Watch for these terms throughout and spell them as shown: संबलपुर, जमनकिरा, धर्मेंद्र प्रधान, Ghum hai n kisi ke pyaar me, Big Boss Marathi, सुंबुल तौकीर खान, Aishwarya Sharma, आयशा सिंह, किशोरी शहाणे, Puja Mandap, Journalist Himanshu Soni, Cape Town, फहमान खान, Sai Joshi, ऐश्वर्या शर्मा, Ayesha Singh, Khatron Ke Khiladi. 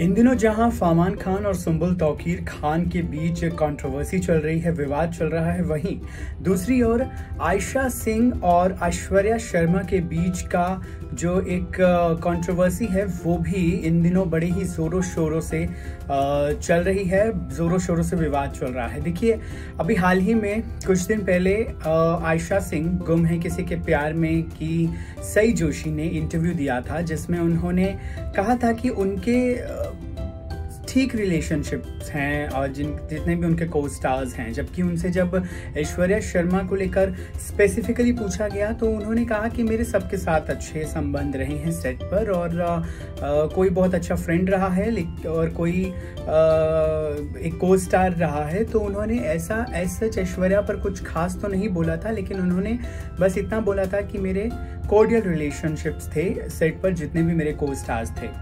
इन दिनों जहां फहमान खान और सुंबुल तौकीर खान के बीच कंट्रोवर्सी चल रही है, विवाद चल रहा है, वहीं दूसरी ओर आयशा सिंह और ऐश्वर्या शर्मा के बीच का जो एक कंट्रोवर्सी है वो भी इन दिनों बड़े ही ज़ोरों शोरों से चल रही है, ज़ोरों शोरों से विवाद चल रहा है। देखिए, अभी हाल ही में कुछ दिन पहले आयशा सिंह गुम है किसी के प्यार में की सई जोशी ने इंटरव्यू दिया था, जिसमें उन्होंने कहा था कि उनके ठीक रिलेशनशिप्स हैं और जितने भी उनके को स्टार्स हैं। जबकि उनसे जब ऐश्वर्या शर्मा को लेकर स्पेसिफिकली पूछा गया तो उन्होंने कहा कि मेरे सबके साथ अच्छे संबंध रहे हैं सेट पर, और कोई बहुत अच्छा फ्रेंड रहा है और कोई एक को स्टार रहा है। तो उन्होंने ऐसा सच ऐश्वर्या पर कुछ खास तो नहीं बोला था, लेकिन उन्होंने बस इतना बोला था कि मेरे कोर्डियल रिलेशनशिप्स थे सेट पर जितने भी मेरे को स्टार्स थे।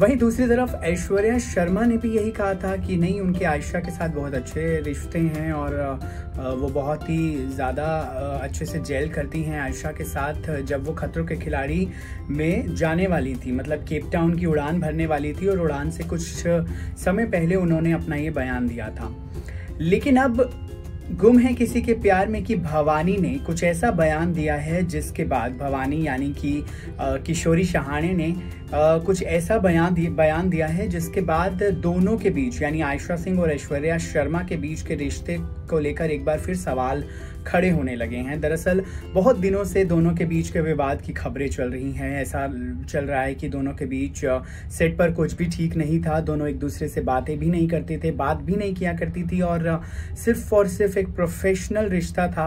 वहीं दूसरी तरफ ऐश्वर्या शर्मा ने भी यही कहा था कि नहीं, उनके आयशा के साथ बहुत अच्छे रिश्ते हैं और वो बहुत ही ज़्यादा अच्छे से जेल करती हैं आयशा के साथ। जब वो खतरों के खिलाड़ी में जाने वाली थी, मतलब केप टाउन की उड़ान भरने वाली थी, और उड़ान से कुछ समय पहले उन्होंने अपना ये बयान दिया था। लेकिन अब गुम है किसी के प्यार में कि भवानी ने कुछ ऐसा बयान दिया है, जिसके बाद भवानी यानी कि किशोरी शहाणे ने कुछ ऐसा बयान दिया है जिसके बाद दोनों के बीच, यानी आयशा सिंह और ऐश्वर्या शर्मा के बीच के रिश्ते को लेकर एक बार फिर सवाल खड़े होने लगे हैं। दरअसल बहुत दिनों से दोनों के बीच के विवाद की खबरें चल रही हैं। ऐसा चल रहा है कि दोनों के बीच सेट पर कुछ भी ठीक नहीं था, दोनों एक दूसरे से बातें भी नहीं करते थे, बात भी नहीं किया करती थी, और सिर्फ एक प्रोफेशनल रिश्ता था।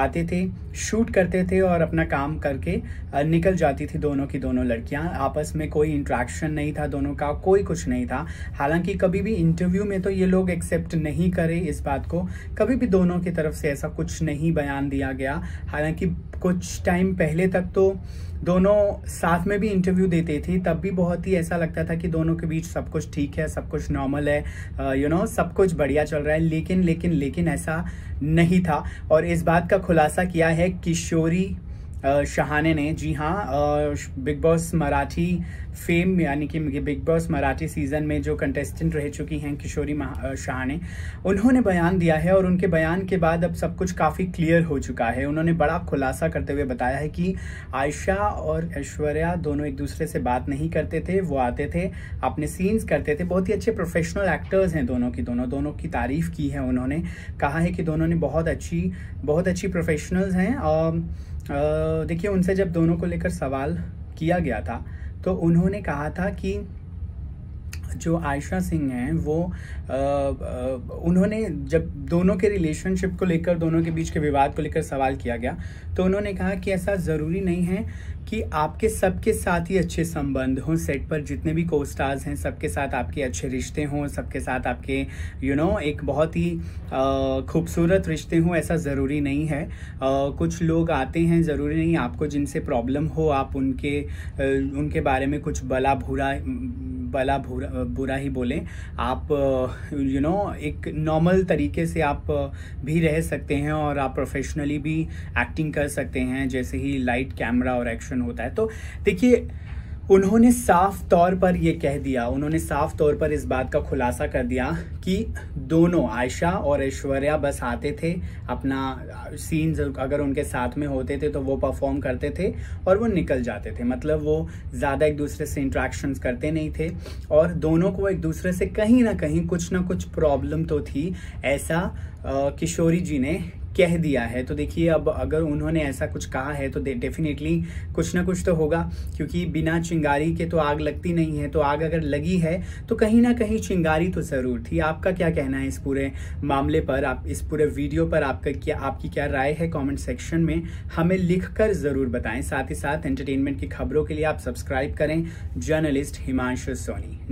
आते थे, शूट करते थे और अपना काम करके निकल जाती थी दोनों की दोनों लड़कियाँ। आपस में कोई इंट्रैक्शन नहीं था दोनों का, कोई कुछ नहीं था। हालांकि कभी भी इंटरव्यू में तो ये लोग एक्सेप्ट नहीं करे इस बात को, कभी भी दोनों की तरफ से ऐसा कुछ नहीं बयान दिया गया। हालांकि कुछ टाइम पहले तक तो दोनों साथ में भी इंटरव्यू देते थे, तब भी बहुत ही ऐसा लगता था कि दोनों के बीच सब कुछ ठीक है, सब कुछ नॉर्मल है, सब कुछ बढ़िया चल रहा है। लेकिन लेकिन लेकिन ऐसा नहीं था, और इस बात का खुलासा किया है किशोरी शहाने ने। जी हाँ, बिग बॉस मराठी फेम यानी कि बिग बॉस मराठी सीज़न में जो कंटेस्टेंट रह चुकी हैं किशोरी शहाने, उन्होंने बयान दिया है, और उनके बयान के बाद अब सब कुछ काफ़ी क्लियर हो चुका है। उन्होंने बड़ा खुलासा करते हुए बताया है कि आयशा और ऐश्वर्या दोनों एक दूसरे से बात नहीं करते थे। वो आते थे, अपने सीन्स करते थे, बहुत ही अच्छे प्रोफेशनल एक्टर्स हैं दोनों की तारीफ़ की है। उन्होंने कहा है कि दोनों ने बहुत अच्छी प्रोफेशनल्स हैं। देखिए, उनसे जब दोनों को लेकर सवाल किया गया था तो उन्होंने कहा था कि जो आयशा सिंह हैं वो उन्होंने जब दोनों के रिलेशनशिप को लेकर, दोनों के बीच के विवाद को लेकर सवाल किया गया तो उन्होंने कहा कि ऐसा ज़रूरी नहीं है कि आपके सबके साथ ही अच्छे संबंध हों सेट पर, जितने भी को स्टार्स हैं सबके साथ आपके अच्छे रिश्ते हों, सबके साथ आपके एक बहुत ही खूबसूरत रिश्ते हों, ऐसा ज़रूरी नहीं है। कुछ लोग आते हैं, ज़रूरी नहीं आपको जिनसे प्रॉब्लम हो आप उनके बारे में कुछ बुरा ही बोलें। आप एक नॉर्मल तरीके से आप भी रह सकते हैं और आप प्रोफेशनली भी एक्टिंग कर सकते हैं, जैसे ही लाइट, कैमरा और एक्शन होता है। तो देखिए, उन्होंने साफ तौर पर ये कह दिया, उन्होंने साफ तौर पर इस बात का खुलासा कर दिया कि दोनों आयशा और ऐश्वर्या बस आते थे, अपना सीन्स अगर उनके साथ में होते थे तो वो परफॉर्म करते थे और वो निकल जाते थे। मतलब वो ज़्यादा एक दूसरे से इंट्रैक्शंस करते नहीं थे, और दोनों को एक दूसरे से कहीं ना कहीं कुछ ना कुछ प्रॉब्लम तो थी, ऐसा किशोरी जी ने कह दिया है। तो देखिए, अब अगर उन्होंने ऐसा कुछ कहा है तो डेफिनेटली कुछ ना कुछ तो होगा, क्योंकि बिना चिंगारी के तो आग लगती नहीं है। तो आग अगर लगी है तो कहीं ना कहीं चिंगारी तो ज़रूर थी। आपका क्या कहना है इस पूरे मामले पर, आप इस पूरे वीडियो पर आपकी क्या राय है, कॉमेंट सेक्शन में हमें लिखकर ज़रूर बताएं। साथ ही साथ एंटरटेनमेंट की खबरों के लिए आप सब्सक्राइब करें जर्नलिस्ट हिमांशु सोनी।